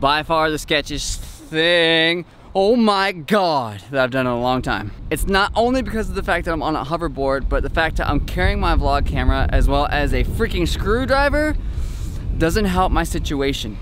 by far the sketchiest thing, oh my god, that I've done in a long time. It's not only because of the fact that I'm on a hoverboard, but the fact that I'm carrying my vlog camera as well as a freaking screwdriver doesn't help my situation.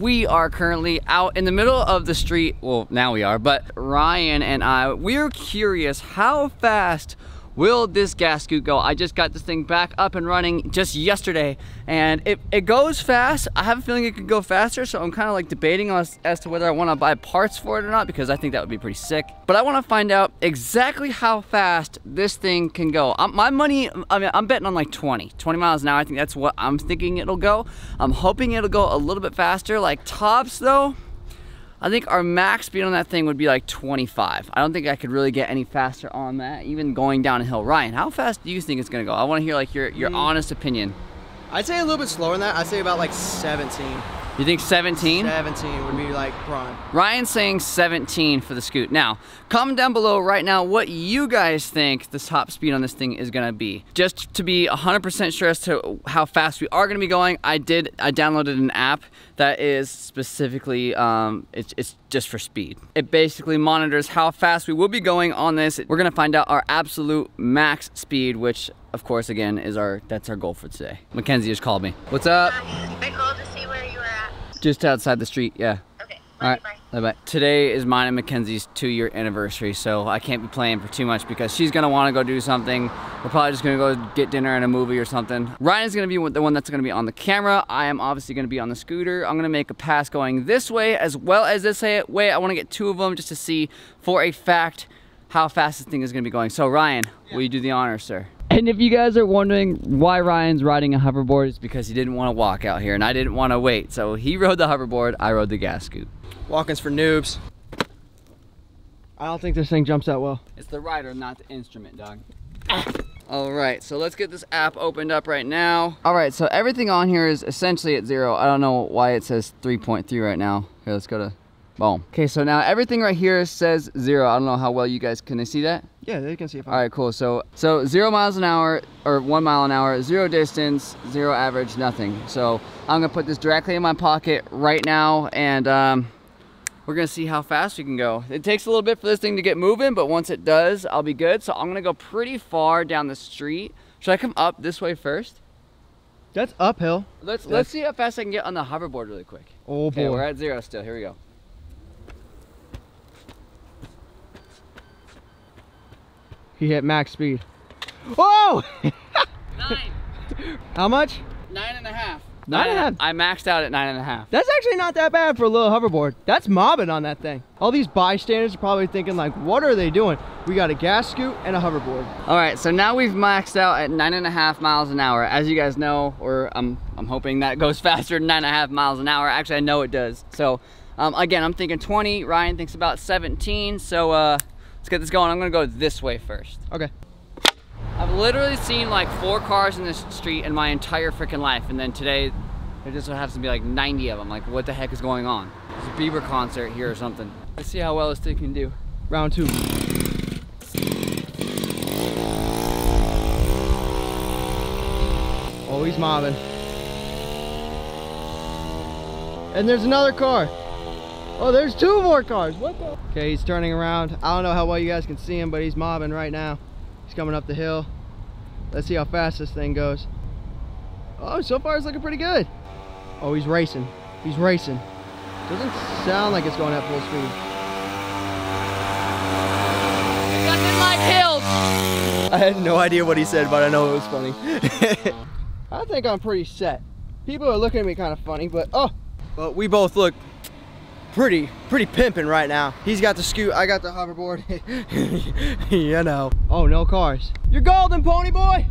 We are currently out in the middle of the street. Well, now we are, but Ryan and I, we're curious how fast will this gas scoot go? I just got this thing back up and running just yesterday, and it goes fast. I have a feeling it could go faster, so I'm kind of like debating as to whether I want to buy parts for it or not, because I think that would be pretty sick. But I want to find out exactly how fast this thing can go. I'm betting on like 20 miles an hour. I think that's what I'm thinking it'll go. I'm hoping it'll go a little bit faster, like tops though. I think our max speed on that thing would be like 25. I don't think I could really get any faster on that, even going down a hill. Ryan, how fast do you think it's gonna go? I wanna hear like your honest opinion. I'd say a little bit slower than that. I'd say about like 17. You think 17? 17 would be like prime. Ryan's saying 17 for the scoot. Now, comment down below right now what you guys think the top speed on this thing is gonna be. Just to be 100% sure as to how fast we are gonna be going, I downloaded an app that is specifically, it's just for speed. It basically monitors how fast we will be going on this. We're gonna find out our absolute max speed, which of course, again, that's our goal for today. Mackenzie just called me. What's up? I called to see where you were at. Just outside the street, yeah. Okay, all right, bye. Today is mine and Mackenzie's 2-year anniversary, so I can't be playing for too much because she's gonna wanna go do something. We're probably just gonna go get dinner and a movie or something. Ryan's gonna be the one that's gonna be on the camera. I am obviously gonna be on the scooter. I'm gonna make a pass going this way as well as this way. I wanna get two of them just to see for a fact how fast this thing is gonna be going. So Ryan, will you do the honors, sir? And if you guys are wondering why Ryan's riding a hoverboard, it's because he didn't want to walk out here and I didn't want to wait. So he rode the hoverboard, I rode the gas scoot. Walking's for noobs. I don't think this thing jumps that well. It's the rider, not the instrument, dog. All right, so let's get this app opened up right now. All right, so everything on here is essentially at zero. I don't know why it says 3.3 right now. Here, let's go to, boom. Okay, so now everything right here says zero. I don't know how well you guys, can they see that? Yeah, you can see it. All right, cool. So 0 miles an hour, or 1 mile an hour, zero distance, zero average, nothing. So I'm gonna put this directly in my pocket right now, and we're gonna see how fast we can go. It takes a little bit for this thing to get moving, but once it does, I'll be good. So I'm gonna go pretty far down the street. Should I come up this way first? That's uphill. Let's see how fast I can get on the hoverboard really quick. Oh boy. Okay, we're at zero still, here we go. He hit max speed. Whoa! 9. How much? 9.5. 9.5? I maxed out at 9.5. That's actually not that bad for a little hoverboard. That's mobbing on that thing. All these bystanders are probably thinking like, what are they doing? We got a gas scoot and a hoverboard. All right, so now we've maxed out at 9.5 miles an hour. As you guys know, or I'm hoping that goes faster than 9.5 miles an hour. Actually, I know it does. So again, I'm thinking 20. Ryan thinks about 17, so let's get this going. I'm gonna go this way first. Okay. I've literally seen like 4 cars in this street in my entire freaking life, and then today there just happens to be like 90 of them. Like, what the heck is going on? There's a Bieber concert here or something. Let's see how well this thing can do. Round 2. Oh, he's mobbing. And there's another car. Oh, there's 2 more cars. What the? Okay, he's turning around. I don't know how well you guys can see him, but he's mobbing right now. He's coming up the hill. Let's see how fast this thing goes. Oh, so far it's looking pretty good. Oh, he's racing. He's racing. Doesn't sound like it's going at full speed. It doesn't like hills. I had no idea what he said, but I know it was funny. I think I'm pretty set. People are looking at me kind of funny, but oh. But we both look pretty pimping right now. He's got the scoot, I got the hoverboard. You know. Oh, no cars. You're golden, pony boy.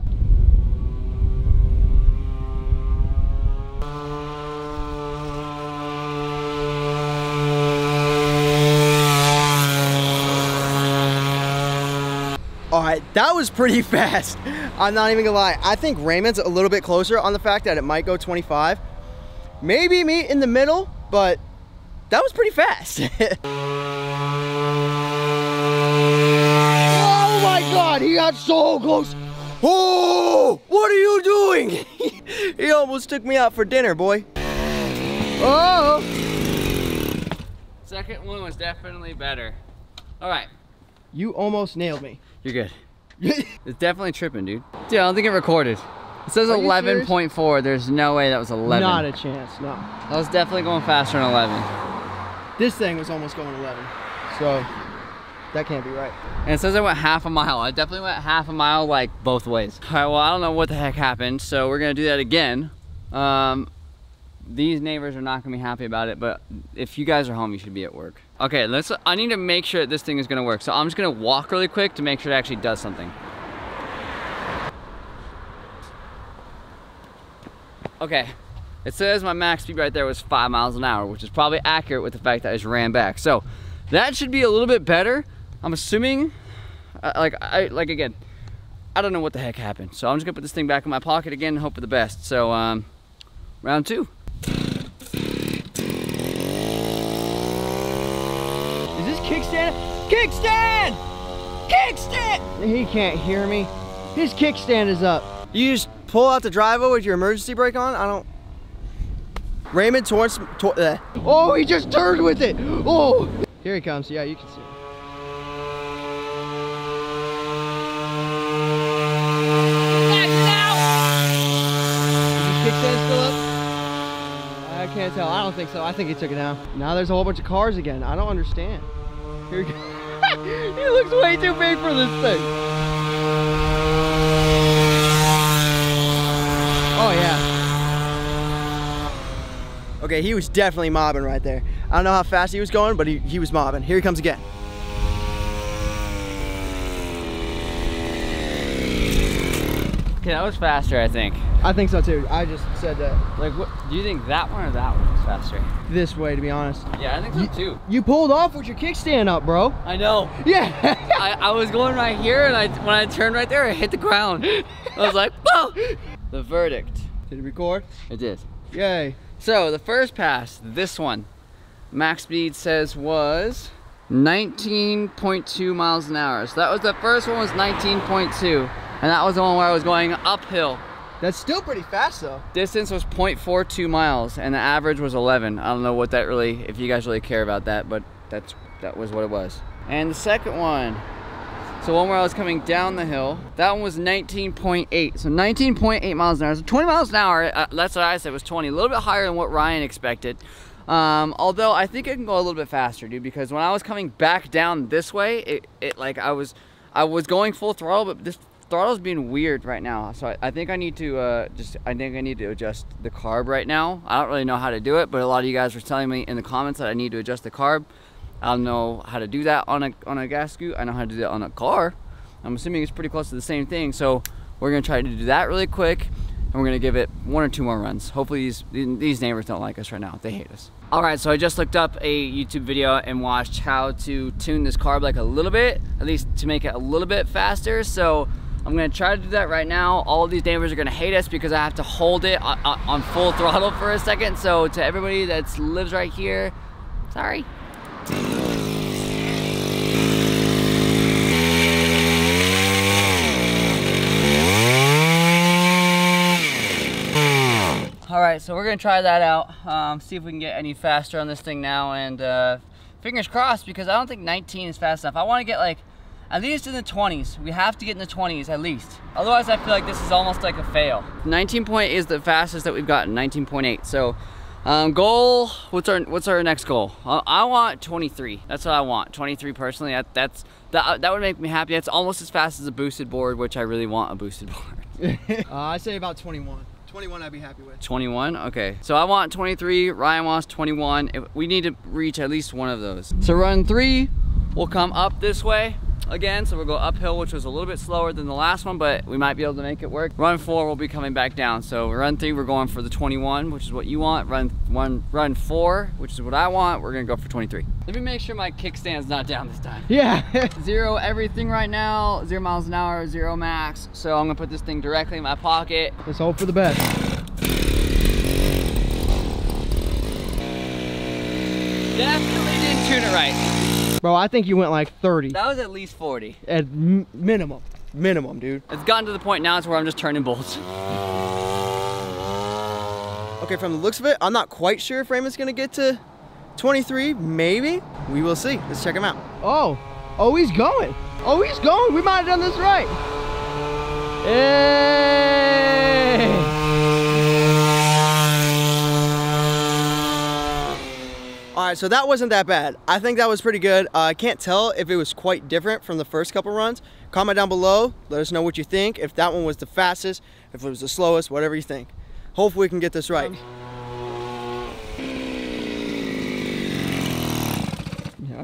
All right, that was pretty fast. I'm not even gonna lie. I think Raymond's a little bit closer on the fact that it might go 25. Maybe meet in the middle, but that was pretty fast. Oh my God, he got so close. Oh, what are you doing? He almost took me out for dinner, boy. Oh. Second one was definitely better. All right. You almost nailed me. You're good. It's definitely tripping, dude. Dude, I don't think it recorded. It says 11.4. There's no way that was 11. Not a chance, no. I was definitely going faster than 11. This thing was almost going 11. So that can't be right. And it says I went half a mile. I definitely went half a mile, like, both ways. All right, well, I don't know what the heck happened, so we're gonna do that again. These neighbors are not gonna be happy about it, but if you guys are home, you should be at work. Okay, I need to make sure that this thing is gonna work. So I'm just gonna walk really quick to make sure it actually does something. Okay, it says my max speed right there was 5 miles an hour, which is probably accurate with the fact that I just ran back. So that should be a little bit better. I'm assuming, again, I don't know what the heck happened. So I'm just gonna put this thing back in my pocket again and hope for the best. So round two. Kickstand! Kickstand! Kickstand! He can't hear me. His kickstand is up. You just pull out the driveway with your emergency brake on? I don't... Raymond towards... Oh, he just turned with it! Oh! Here he comes. Yeah, you can see him. Back it out! Is his kickstand still up? I can't tell. I don't think so. I think he took it down. Now there's a whole bunch of cars again. I don't understand. Here we go. He looks way too big for this thing. Oh yeah. Okay, he was definitely mobbing right there. I don't know how fast he was going, but he was mobbing. Here he comes again. Okay, that was faster, I think. I think so too. I just said that. Like, what do you think, that one or that one was faster? This way, to be honest. Yeah, I think so too. You pulled off with your kickstand up, bro. I know. Yeah. I was going right here, and when I turned right there, I hit the ground. I was like, whoa! The verdict. Did it record? It did. Yay. So the first pass, this one, max speed says was 19.2 miles an hour. So that was the first one was 19.2. And that was the one where I was going uphill. That's still pretty fast though. Distance was 0.42 miles and the average was 11. I don't know what that really, if you guys really care about that, but that was what it was. And the second one, so one where I was coming down the hill, that one was 19.8. So 19.8 miles an hour. So 20 miles an hour, that's what I said, was 20. A little bit higher than what Ryan expected. Although I think I can go a little bit faster, dude, because when I was coming back down this way, I was going full throttle, but this throttle's being weird right now, so I think I need to adjust the carb right now. I don't really know how to do it, but a lot of you guys were telling me in the comments that I need to adjust the carb. I don't know how to do that on a gas scoot. I know how to do that on a car. I'm assuming it's pretty close to the same thing, so we're gonna try to do that really quick, and we're gonna give it one or two more runs. Hopefully these neighbors don't like us right now. They hate us. All right, so I just looked up a YouTube video and watched how to tune this carb like a little bit, at least to make it a little bit faster. So I'm gonna try to do that right now. All of these neighbors are gonna hate us because I have to hold it on full throttle for a second. So to everybody that lives right here, sorry. All right, so we're gonna try that out. See if we can get any faster on this thing now, and fingers crossed, because I don't think 19 is fast enough. I wanna get like, at least in the 20s. We have to get in the 20s at least. Otherwise, I feel like this is almost like a fail. 19.8 is the fastest that we've gotten, 19.8. So, goal, what's our next goal? I want 23. That's what I want, 23 personally. That would make me happy. That's almost as fast as a boosted board, which I really want a boosted board. I say about 21. 21 I'd be happy with. 21, okay. So I want 23, Ryan wants 21. We need to reach at least one of those. So run 3, we'll come up this way again, so we'll go uphill, which was a little bit slower than the last one, but we might be able to make it work. Run 4, we'll be coming back down. So run 3, we're going for the 21, which is what you want. Run 4, which is what I want. We're gonna go for 23. Let me make sure my kickstand's not down this time. Yeah. Zero everything right now, 0 miles an hour, 0 max. So I'm gonna put this thing directly in my pocket. Let's hope for the best. Definitely didn't tune it right. Bro, I think you went like 30. That was at least 40. At minimum. Minimum, dude. It's gotten to the point now, it's where I'm just turning bolts. Okay, from the looks of it, I'm not quite sure if Raymond's gonna get to 23, maybe. We will see. Let's check him out. Oh, oh, he's going. Oh, he's going. We might have done this right. Hey. All right, so that wasn't that bad. I think that was pretty good. I can't tell if it was quite different from the first couple runs. Comment down below. Let us know what you think. If that one was the fastest, if it was the slowest, whatever you think. Hopefully we can get this right.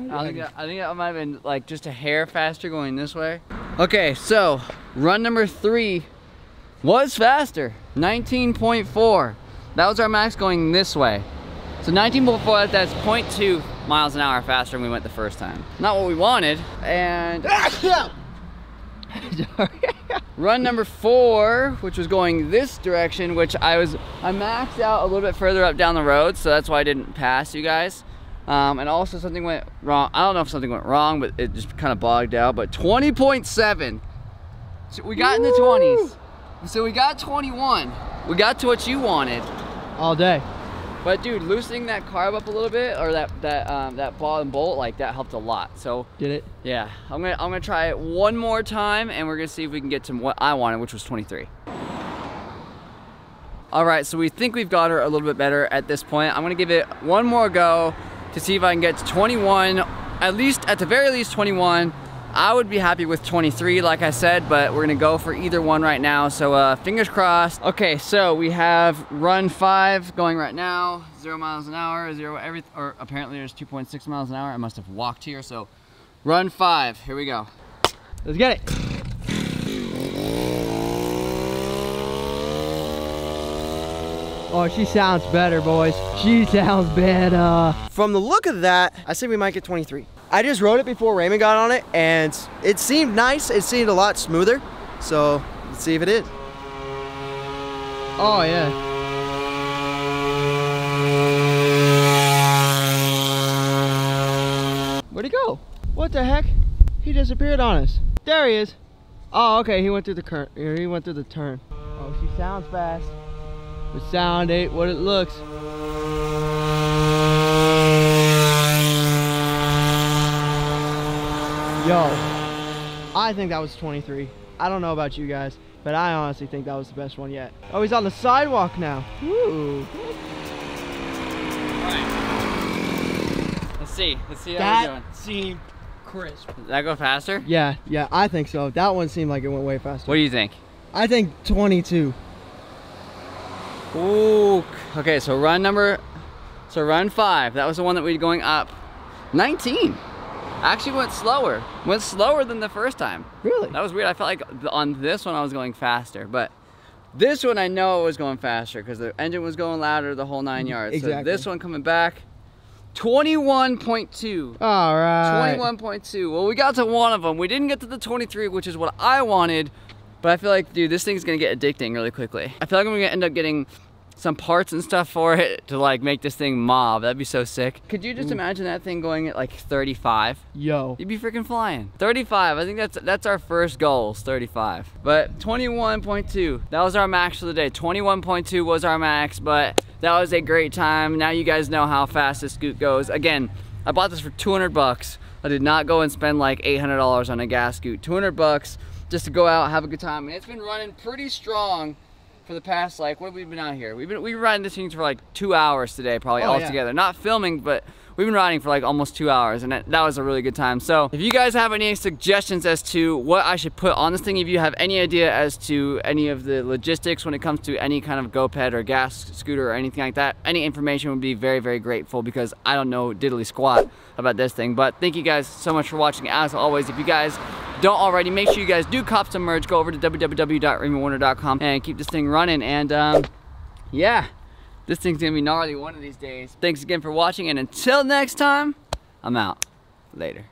I think that might have been like just a hair faster going this way. Okay, so run number 3 was faster, 19.4. That was our max going this way. So 19.4, that's 0.2 miles an hour faster than we went the first time. Not what we wanted, and... Run number 4, which was going this direction, which I maxed out a little bit further up down the road, so that's why I didn't pass you guys. And also something went wrong. I don't know if something went wrong, but it just kind of bogged out. But 20.7. So we got in the 20s. So we got 21. We got to what you wanted. All day. But dude, loosening that carb up a little bit, or that bottom bolt, like that helped a lot. So did it? Yeah. I'm gonna try it one more time, and we're gonna see if we can get to what I wanted, which was 23. All right. So we think we've got her a little bit better at this point. I'm gonna give it one more go to see if I can get to 21. At least, at the very least, 21. I would be happy with 23, like I said, but we're gonna go for either one right now, so fingers crossed. Okay, so we have run 5 going right now, 0 miles an hour, or apparently there's 2.6 miles an hour. I must have walked here, so run 5, here we go. Let's get it. Oh, she sounds better, boys. She sounds better. From the look of that, I say we might get 23. I just rode it before Raymond got on it, and it seemed nice. It seemed a lot smoother. So let's see if it is. Oh, yeah. Where'd he go? What the heck? He disappeared on us. There he is. Oh, okay. He went through the current. He went through the turn. Oh, she sounds fast. But sound ain't what it looks. Yo, I think that was 23. I don't know about you guys, but I honestly think that was the best one yet. Oh, he's on the sidewalk now. Woo. Alright. Let's see how we're doing. That seemed crisp. Did that go faster? Yeah, yeah, I think so. That one seemed like it went way faster. What do you think? I think 22. Ooh, okay, so run 5. That was the one that we were going up. 19. Actually went slower. Went slower than the first time. Really? That was weird. I felt like on this one I was going faster, but this one I know it was going faster because the engine was going louder, the whole 9 yards. Exactly. So this one coming back, 21.2. All right. 21.2. Well, we got to one of them. We didn't get to the 23, which is what I wanted. But I feel like, dude, this thing's gonna get addicting really quickly. I feel like I'm gonna end up getting some parts and stuff for it to like make this thing mob. That'd be so sick. Could you just imagine that thing going at like 35? Yo. You'd be freaking flying. 35, I think that's our first goal, is 35. But 21.2, that was our max for the day. 21.2 was our max, but that was a great time. Now you guys know how fast this scoot goes. Again, I bought this for 200 bucks. I did not go and spend like $800 on a gas scoot. 200 bucks. Just to go out, have a good time, and it's been running pretty strong for the past, like, what have we been out here? We've been riding this thing for like 2 hours today, probably all together. Not filming, but we've been riding for like almost 2 hours, and that was a really good time. So if you guys have any suggestions as to what I should put on this thing, if you have any idea as to any of the logistics when it comes to any kind of GoPed or gas scooter or anything like that, any information would be very, very grateful because I don't know diddly squat about this thing. But thank you guys so much for watching. As always, if you guys don't already, make sure you guys do cop some merch. Go over to www.raymondwarner.com and keep this thing running, and yeah, this thing's gonna be gnarly one of these days. Thanks again for watching, and until next time, I'm out. Later.